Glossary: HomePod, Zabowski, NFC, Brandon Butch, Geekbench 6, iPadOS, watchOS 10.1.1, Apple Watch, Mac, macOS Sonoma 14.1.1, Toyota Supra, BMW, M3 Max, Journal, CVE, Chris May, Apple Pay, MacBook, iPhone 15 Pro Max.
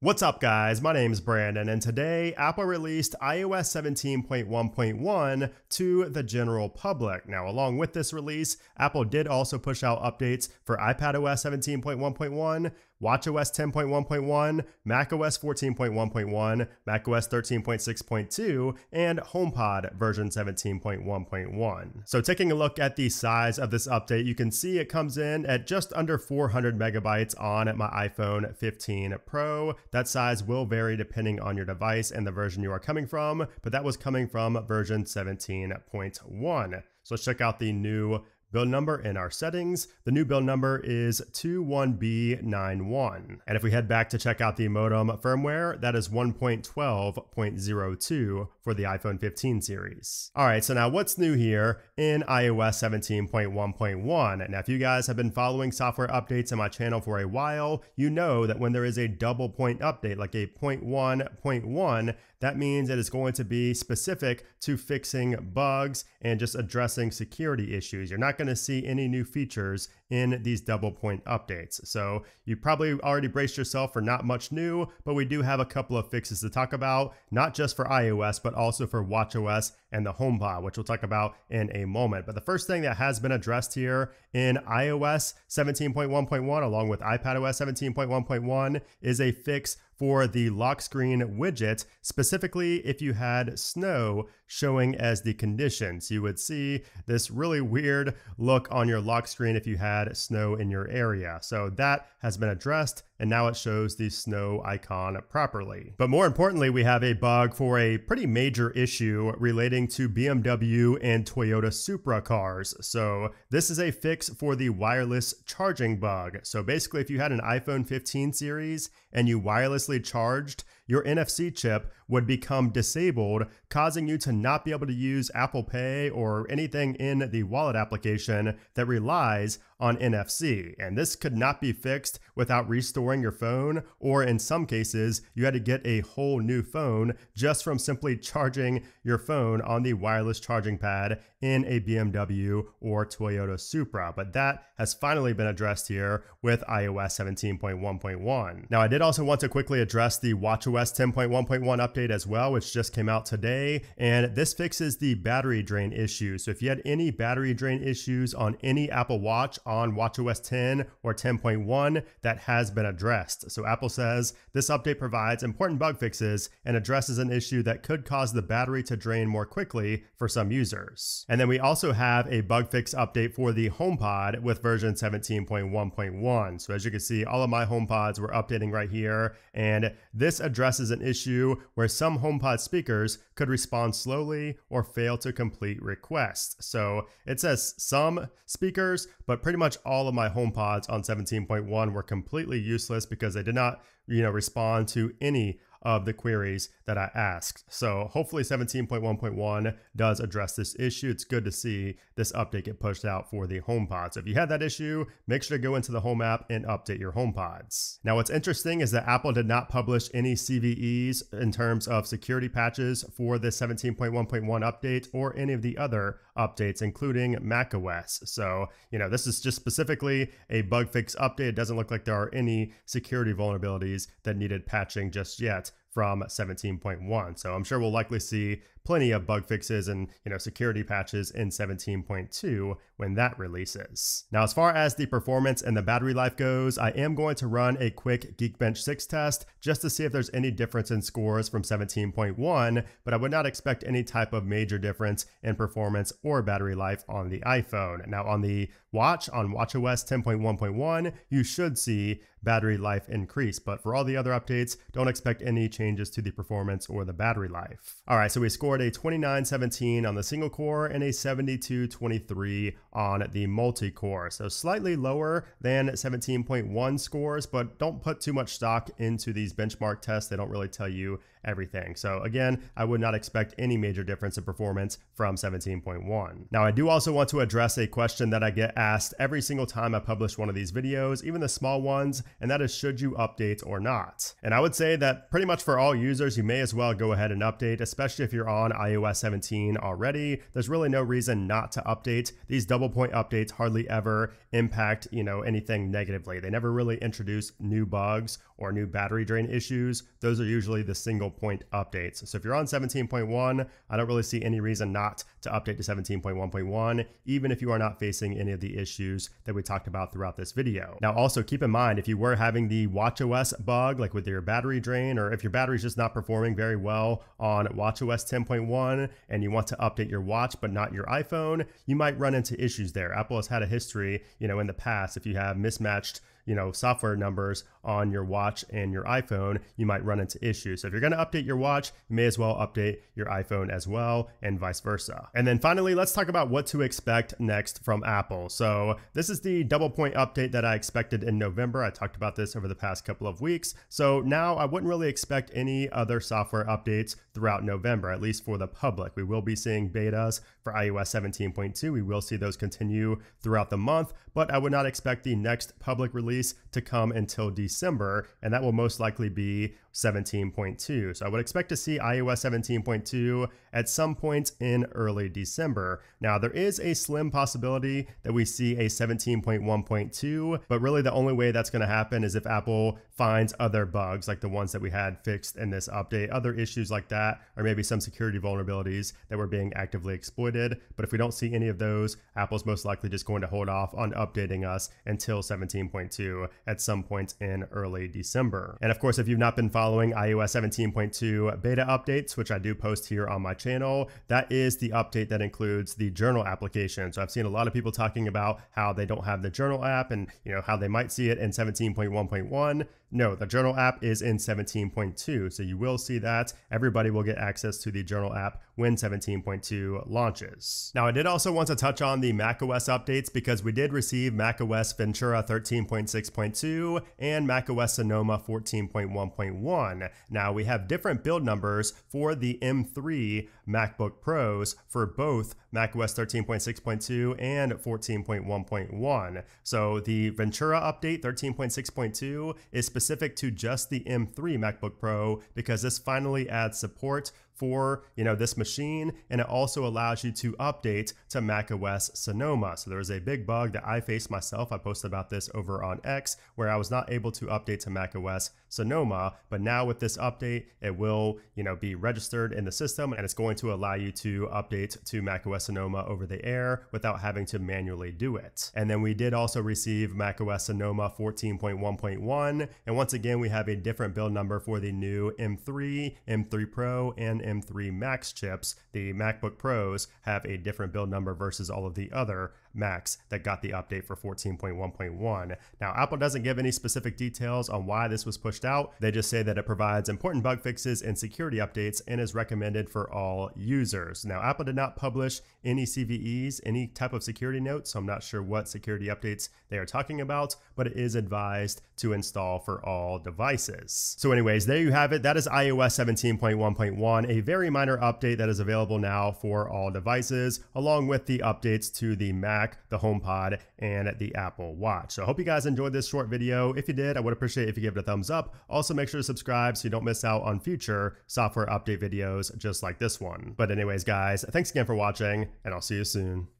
What's up guys, my name is Brandon and today Apple released iOS 17.1.1 to the general public. Now along with this release, Apple did also push out updates for iPadOS 17.1.1, watchOS 10.1.1, macOS 14.1.1, macOS 13.6.2, and HomePod version 17.1.1. So taking a look at the size of this update, you can see it comes in at just under 400 megabytes on my iPhone 15 Pro. That size will vary depending on your device and the version you are coming from, but that was coming from version 17.1. So let's check out the new build number in our settings. The new build number is 21B91. And if we head back to check out the modem firmware, that is 1.12.02 for the iPhone 15 series. All right, so now what's new here in iOS 17.1.1? Now, if you guys have been following software updates on my channel for a while, you know that when there is a double point update, like a 0.1.1, that means it is going to be specific to fixing bugs and just addressing security issues. You're not going to see any new features in these double point updates. So you probably already braced yourself for not much new, but we do have a couple of fixes to talk about, not just for iOS, but also for watchOS and the HomePod, which we'll talk about in a moment. But the first thing that has been addressed here in iOS 17.1.1, along with iPadOS 17.1.1, is a fix for the lock screen widget, specifically if you had snow showing as the condition. So you would see this really weird look on your lock screen if you had snow in your area. So that has been addressed and now it shows the snow icon properly. But more importantly, we have a bug for a pretty major issue relating to BMW and Toyota Supra cars. So this is a fix for the wireless charging bug. So basically if you had an iPhone 15 series and you wirelessly charged, your NFC chip would become disabled, causing you to not be able to use Apple Pay or anything in the wallet application that relies on NFC. And this could not be fixed without restoring your phone, or in some cases, you had to get a whole new phone just from simply charging your phone on the wireless charging pad in a BMW or Toyota Supra. But that has finally been addressed here with iOS 17.1.1. Now, I did also want to quickly address the watchOS 10.1.1 update as well, which just came out today. And this fixes the battery drain issue. So if you had any battery drain issues on any Apple Watch on watchOS 10 or 10.1, that has been addressed. So Apple says this update provides important bug fixes and addresses an issue that could cause the battery to drain more quickly for some users. And then we also have a bug fix update for the HomePod with version 17.1.1. So as you can see, all of my HomePods were updating right here. And this addresses an issue where some HomePod speakers could respond slowly or fail to complete requests. So it says some speakers, but pretty much all of my HomePods on 17.1 were completely useless because they did not, respond to any of the queries that I asked. So hopefully 17.1.1 does address this issue. It's good to see this update get pushed out for the HomePods. So if you had that issue, make sure to go into the Home app and update your HomePods. Now what's interesting is that Apple did not publish any CVEs in terms of security patches for the 17.1.1 update or any of the other updates, including macOS. So, this is just specifically a bug fix update. It doesn't look like there are any security vulnerabilities that needed patching just yet from 17.1. So I'm sure we'll likely see plenty of bug fixes and security patches in 17.2 when that releases. Now, as far as the performance and the battery life goes, I am going to run a quick Geekbench 6 test just to see if there's any difference in scores from 17.1, but I would not expect any type of major difference in performance or battery life on the iPhone. Now on the watch, on watchOS 10.1.1, you should see battery life increase, but for all the other updates, don't expect any changes to the performance or the battery life. All right, so we scored a 2917 on the single core and a 7223 on the multi-core. So slightly lower than 17.1 scores, but don't put too much stock into these benchmark tests. They don't really tell you everything. So again, I would not expect any major difference in performance from 17.1. Now I do also want to address a question that I get asked every single time I publish one of these videos, even the small ones, and that is should you update or not? And I would say that pretty much for all users, you may as well go ahead and update, especially if you're on iOS 17 already. There's really no reason not to update. These double point updates hardly ever impact anything negatively. They never really introduce new bugs or new battery drain issues, those are usually the single point updates. So if you're on 17.1, I don't really see any reason not to update to 17.1.1, even if you are not facing any of the issues that we talked about throughout this video. Now, also keep in mind, if you were having the watchOS bug, like with your battery drain, or if your battery's just not performing very well on watchOS 10.1 and you want to update your watch, but not your iPhone, you might run into issues there. Apple has had a history, in the past, if you have mismatched software numbers on your watch and your iPhone, you might run into issues. So if you're going to update your watch, you may as well update your iPhone as well, and vice versa. And then finally, let's talk about what to expect next from Apple. So this is the double point update that I expected in November. I talked about this over the past couple of weeks. So now I wouldn't really expect any other software updates throughout November, at least for the public. We will be seeing betas for iOS 17.2. We will see those continue throughout the month, but I would not expect the next public release to come until December, and that will most likely be 17.2. So I would expect to see iOS 17.2 at some point in early December. Now, there is a slim possibility that we see a 17.1.2, but really the only way that's going to happen is if Apple finds other bugs like the ones that we had fixed in this update, other issues like that, or maybe some security vulnerabilities that were being actively exploited. But if we don't see any of those, Apple's most likely just going to hold off on updating us until 17.2 at some point in early December. And of course, if you've not been following iOS 17.2 beta updates, which I do post here on my channel, that is the update that includes the Journal application. So I've seen a lot of people talking about how they don't have the Journal app and how they might see it in 17.1.1. No, the Journal app is in 17.2. So you will see that. Everybody will get access to the Journal app when 17.2 launches. Now, I did also want to touch on the macOS updates because we did receive macOS Ventura 13.6.2 and macOS Sonoma 14.1.1. Now, we have different build numbers for the M3 MacBook Pros for both macOS 13.6.2 and 14.1.1. So the Ventura update 13.6.2 is specific to just the M3 MacBook Pro because this finally adds support for this machine, and it also allows you to update to macOS Sonoma. So there was a big bug that I faced myself. I posted about this over on X where I was not able to update to macOS Sonoma, but now with this update, it will be registered in the system, and it's going to allow you to update to macOS Sonoma over the air without having to manually do it. And then we did also receive macOS Sonoma 14.1.1, and once again we have a different build number for the new M3, M3 Pro, and M3 Max chips. The MacBook Pros have a different build number versus all of the other Macs that got the update for 14.1.1. Now, Apple doesn't give any specific details on why this was pushed out. They just say that it provides important bug fixes and security updates and is recommended for all users. Now, Apple did not publish any CVEs, any type of security notes, so I'm not sure what security updates they are talking about, but it is advised to install for all devices. So anyways, there you have it. That is iOS 17.1.1, a very minor update that is available now for all devices, along with the updates to the Mac, the HomePod, and the Apple Watch. So I hope you guys enjoyed this short video. If you did, I would appreciate it if you give it a thumbs up. Also, make sure to subscribe so you don't miss out on future software update videos just like this one. But anyways, guys, thanks again for watching, and I'll see you soon.